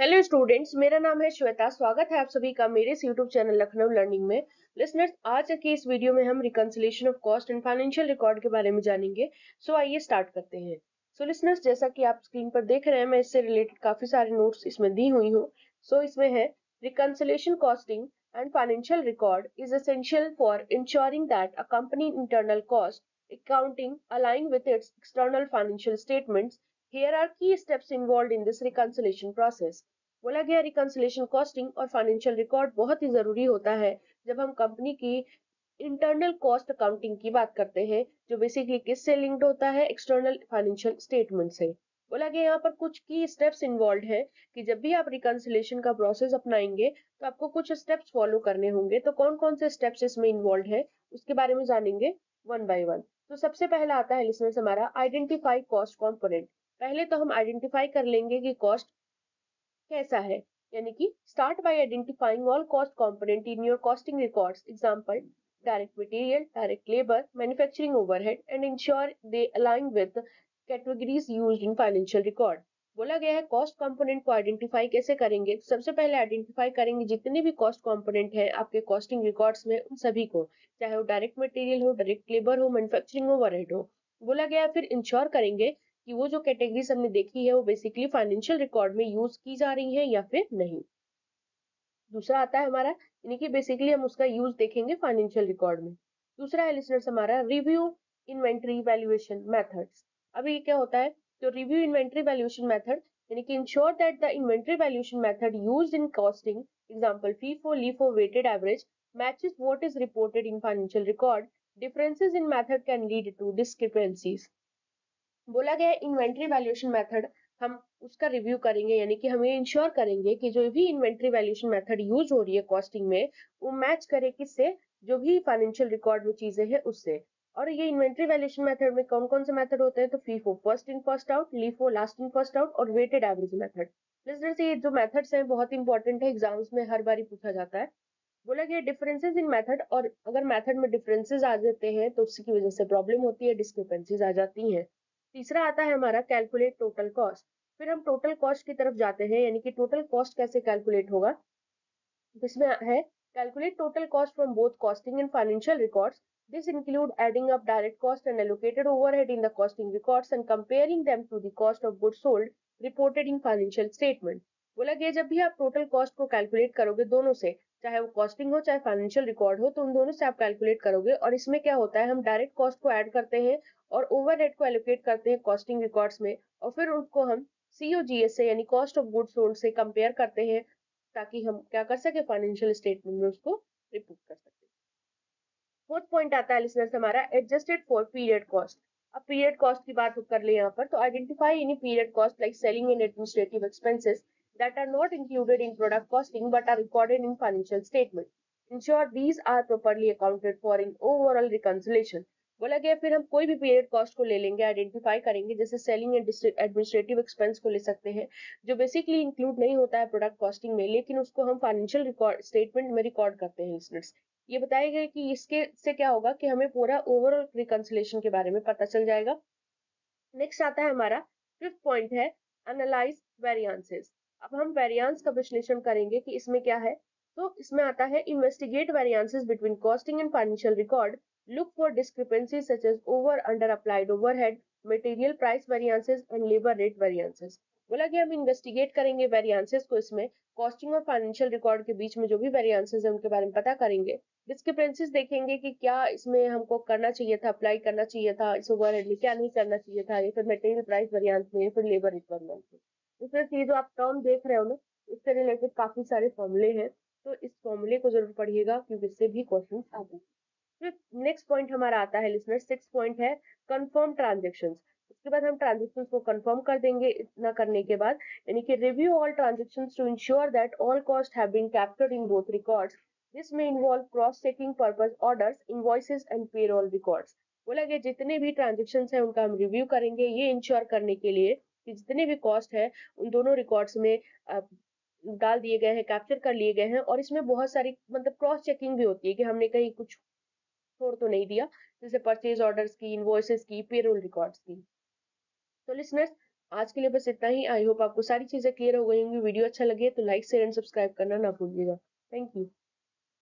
Hello students, मेरा नाम है श्वेता। स्वागत है आप सभी का मेरे यूट्यूब चैनल लखनऊ लर्निंग में। लिसनर्स, आज के इस वीडियो में हम reconciliation of cost and financial record के बारे में जानेंगे। सो आइए स्टार्ट करते हैं। सो लिसनर्स, जैसा कि आप स्क्रीन पर देख रहे हैं, मैं इससे रिलेटेड काफी सारे नोट्स इसमें दी हुई हूँ। सो इसमें है reconciliation costing and financial record is essential for ensuring that a company internal cost accounting align with its external financial statements. Here are key steps involved in this reconciliation process. बोला गया reconciliation costing और financial record बहुत ही जरूरी होता है जब हम कंपनी की इंटरनल कॉस्ट अकाउंटिंग की बात करते हैं, जो बेसिकली किससे लिंक्ड होता है? एक्सटर्नल फाइनेंशियल स्टेटमेंट से। बोला गया यहाँ पर कुछ की स्टेप्स इन्वॉल्व है कि जब भी आप रिकंसिलेशन का प्रोसेस अपनाएंगे तो आपको कुछ स्टेप्स फॉलो करने होंगे। तो कौन कौन से स्टेप्स इसमें इन्वॉल्व है उसके बारे में जानेंगे वन बाय वन। तो सबसे पहला आता है लिसनर्स हमारा आइडेंटिफाई कॉस्ट कॉम्पोनेंट। पहले तो हम आइडेंटिफाई कर लेंगे कि कॉस्ट कैसा है, यानी कि start by identifying all cost component in your costing records. Example, direct material, direct labour, manufacturing overhead and ensure they align with categories used in financial record. बोला गया है कॉस्ट कंपोनेंट को आइडेंटिफाई कैसे करेंगे। सबसे पहले आइडेंटिफाई करेंगे जितने भी कॉस्ट कंपोनेंट हैं आपके कॉस्टिंग रिकॉर्ड्स में, उन सभी को, चाहे वो डायरेक्ट मटेरियल हो, डायरेक्ट लेबर हो, मैन्युफैक्चरिंग ओवरहेड हो। बोला गया फिर इंश्योर करेंगे कि वो जो कैटेगरीज हमने देखी है वो बेसिकली फाइनेंशियल रिकॉर्ड में यूज की जा रही है या फिर नहीं। दूसरा आता है हमारा, यानी कि बेसिकली हम उसका यूज देखेंगे फाइनेंशियल रिकॉर्ड में। दूसरा है लिसनर्स हमारा रिव्यू इन्वेंट्री वैल्यूएशन मेथड्स। अब ये क्या होता है? तो रिव्यू इन्वेंट्री वैल्यूएशन मेथड यानी कि ensure that the inventory valuation method used in costing, example FIFO LIFO weighted average, matches what is reported in financial record. Differences in method can lead to discrepancies. बोला गया inventory valuation method हम उसका review करेंगे, यानी कि हमें ensure करेंगे कि जो भी इन्वेंट्री वैल्यूएशन मेथड यूज हो रही है कॉस्टिंग में वो मैच करे किससे, जो भी फाइनेंशियल रिकॉर्ड में चीजें हैं उससे। और ये इन्वेंट्री वैल्यूएशन मेथड में कौन कौन से मेथड होते हैं? तो FIFO first in first out, LIFO last in first out और वेटेड एवरेज मेथड। लिसनर्स, ये जो मेथड्स हैं बहुत इंपॉर्टेंट है, एग्जाम्स में हर बार पूछा जाता है। बोला गया डिफरेंसेस इन मेथड, और अगर मेथड में डिफरेंसेस आ जाते हैं तो उसकी वजह से प्रॉब्लम होती है, डिस्क्रिपेंसीज आ जाती है। तीसरा आता है हमारा कैलकुलेट टोटल कॉस्ट। फिर हम टोटल कॉस्ट की तरफ जाते हैं, यानी कि टोटल कॉस्ट कैसे कैलकुलेट होगा। इसमें है calculate total cost from both costing and financial records. This include adding up direct cost and allocated overhead in the costing records and comparing them to the cost of goods sold reported in financial statement. बोला गया जब भी आप total cost को calculate करोगे दोनों से, चाहे वो कॉस्टिंग हो चाहे फाइनेंशियल रिकॉर्ड हो, तो उन दोनों से आप कैलकुलेट करोगे। और इसमें क्या होता है, हम डायरेक्ट कॉस्ट को ऐड करते हैं और ओवरहेड को एलोकेट करते हैं कॉस्टिंग रिकॉर्ड्स में, और फिर उनको हम COGS से यानी कॉस्ट ऑफ गुड्स सोल्ड से कंपेयर करते हैं, ताकि हम क्या कर सके, फाइनेंशियल स्टेटमेंट में उसको रिपोर्ट कर सके। फोर्थ पॉइंट आता है लिसनर्स हमारा एडजस्टेड फॉर पीरियड कॉस्ट। अब पीरियड कॉस्ट की बात कर ले यहाँ पर, तो identify any period cost like selling and administrative expenses that are not included in product costing but are recorded in financial statement. Ensure these are properly accounted for in overall reconciliation. बोला गया फिर हम कोई भी period cost को ले लेंगे, identify करेंगे, जैसे सेलिंग एंड एडमिनिस्ट्रेटिव एक्सपेंस को ले सकते हैं जो बेसिकली इंक्लूड नहीं होता है प्रोडक्ट कॉस्टिंग में, लेकिन उसको हम फाइनेंशियल रिकॉर्ड स्टेटमेंट में रिकॉर्ड करते हैं। लिसनर्स, ये बताएगा कि इसके से क्या होगा कि हमें पूरा ओवरऑल रिकंसिलेशन के बारे में पता चल जाएगा। नेक्स्ट आता है हमारा फिफ्थ पॉइंट है एनालाइज वेरिएंसेस। अब हम वेरिएंस का विश्लेषण करेंगे कि इसमें क्या है। तो इसमें आता है investigate variances between costing and financial record, look for discrepancies such as over under applied overhead, material price variances and labour rate variances. बोला कि हम इन्वेस्टिगेट करेंगे वेरिएंसेस को, इसमें कॉस्टिंग और फाइनेंशियल रिकॉर्ड के बीच में जो भी वेरिएंसेस है उनके बारे में पता करेंगे। डिस्क्रिपेंसीज देखेंगे कि क्या इसमें हमको करना चाहिए था, अप्लाई करना चाहिए था इस ओवरहेड में, क्या नहीं करना चाहिए था, या फिर मटेरियल प्राइस वेरिएंस में, या फिर लेबर रेट वेरिएंस में। इसमें ये जो आप टर्म देख रहे हो ना, इससे रिलेटेड काफी सारे फॉर्मूले हैं, तो इस फॉर्मूले को जरूर पढ़िएगा क्योंकि इससे भी क्वेश्चन आते हैं। फिर नेक्स्ट पॉइंट हमारा आता है लिसनर्स सिक्स पॉइंट है कंफर्म ट्रांजेक्शंस। इसके बाद हम ट्रांजेक्शन को कंफर्म कर देंगे। इतना करने के बाद यानी कि review all transactions to ensure that all cost have been captured in both records. This may involve cross checking purchase orders, invoices and payroll records. बोला गया जितने भी ट्रांजेक्शंस हैं उनका हम रिव्यू करेंगे, ये इंश्योर करने के लिए कि जितने भी कॉस्ट है उन दोनों रिकॉर्ड्स में डाल दिए गए हैं, कैप्चर कर लिए गए हैं। और इसमें बहुत सारी मतलब क्रॉस चेकिंग भी होती है कि हमने कहीं कुछ छोड़ तो नहीं दिया, जैसे परचेज ऑर्डर्स की, इनवॉइसेस की, पेरोल रिकॉर्ड्स की। तो लिसनर्स, आज के लिए बस इतना ही। आई होप आपको सारी चीजें क्लियर हो गई होंगी। वीडियो अच्छा लगे तो लाइक शेयर एंड सब्सक्राइब करना ना भूलिएगा। Thank you.